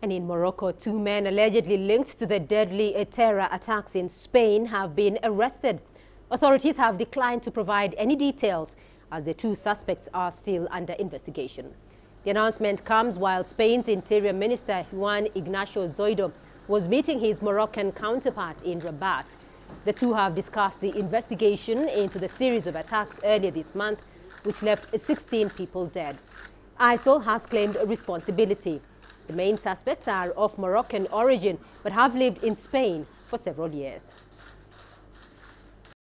And in Morocco, 2 men allegedly linked to the deadly terror attacks in Spain have been arrested. Authorities have declined to provide any details as the 2 suspects are still under investigation. The announcement comes while Spain's Interior Minister Juan Ignacio Zoido was meeting his Moroccan counterpart in Rabat. The 2 have discussed the investigation into the series of attacks earlier this month, which left 16 people dead. ISIL has claimed responsibility. The main suspects are of Moroccan origin but have lived in Spain for several years.